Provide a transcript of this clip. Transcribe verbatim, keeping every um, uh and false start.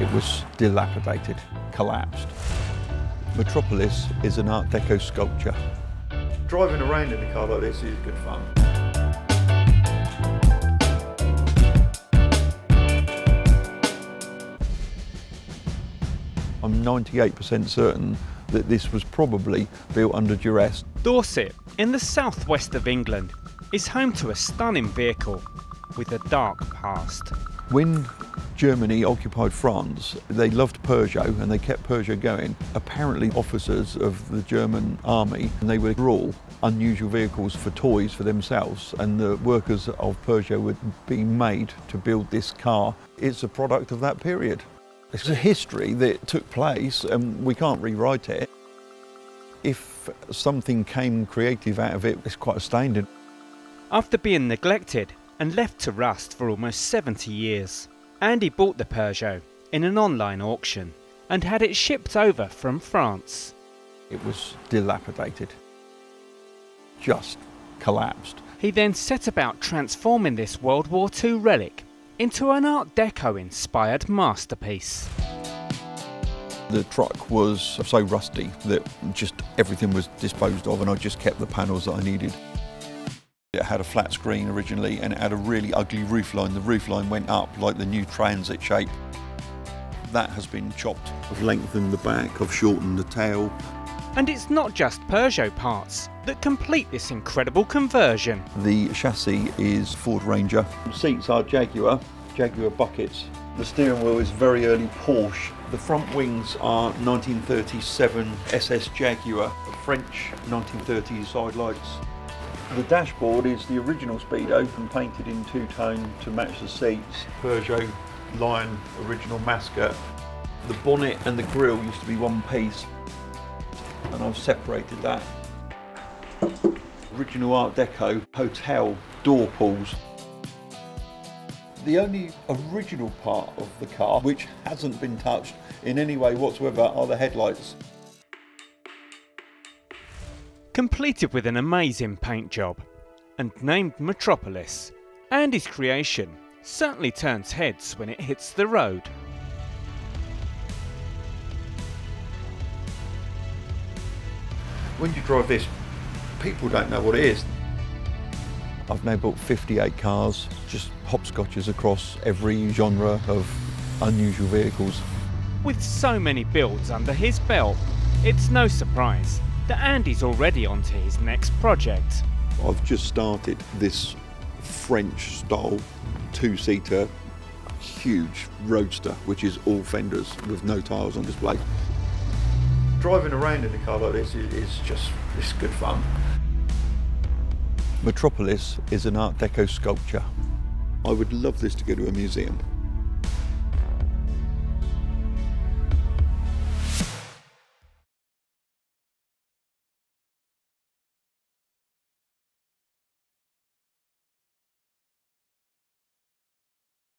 It was dilapidated, collapsed. Metropolis is an Art-Deco sculpture. Driving around in a car like this is good fun. I'm ninety-eight percent certain that this was probably built under duress. Dorset, in the southwest of England, is home to a stunning vehicle with a dark past. When Germany occupied France, they loved Peugeot and they kept Peugeot going. Apparently officers of the German army, and they would rule unusual vehicles for toys for themselves, and the workers of Peugeot would be made to build this car. It's a product of that period. It's a history that took place and we can't rewrite it. If something came creative out of it, it's quite astounding. After being neglected and left to rust for almost seventy years, Andy bought the Peugeot in an online auction and had it shipped over from France. It was dilapidated, just collapsed. He then set about transforming this World War Two relic into an Art Deco-inspired masterpiece. The truck was so rusty that just everything was disposed of, and I just kept the panels that I needed. It had a flat screen originally, and it had a really ugly roofline. The roofline went up like the new transit shape. That has been chopped. I've lengthened the back, I've shortened the tail. And it's not just Peugeot parts that complete this incredible conversion. The chassis is Ford Ranger. The seats are Jaguar, Jaguar buckets. The steering wheel is very early Porsche. The front wings are nineteen thirty-seven S S Jaguar, French nineteen thirties side lights. The dashboard is the original Speedo and painted in two-tone to match the seats. Peugeot Lion original mascot. The bonnet and the grille used to be one piece, and I've separated that. Original Art Deco hotel door pulls. The only original part of the car which hasn't been touched in any way whatsoever are the headlights. Completed with an amazing paint job and named Metropolis, Andy's creation certainly turns heads when it hits the road. When you drive this, people don't know what it is. I've now bought fifty-eight cars, just hopscotches across every genre of unusual vehicles. With so many builds under his belt, it's no surprise that Andy's already onto his next project. I've just started this French-style two-seater huge roadster, which is all fenders with no tyres on display. Driving around in a car like this is just, it's good fun. Metropolis is an Art Deco sculpture. I would love this to go to a museum.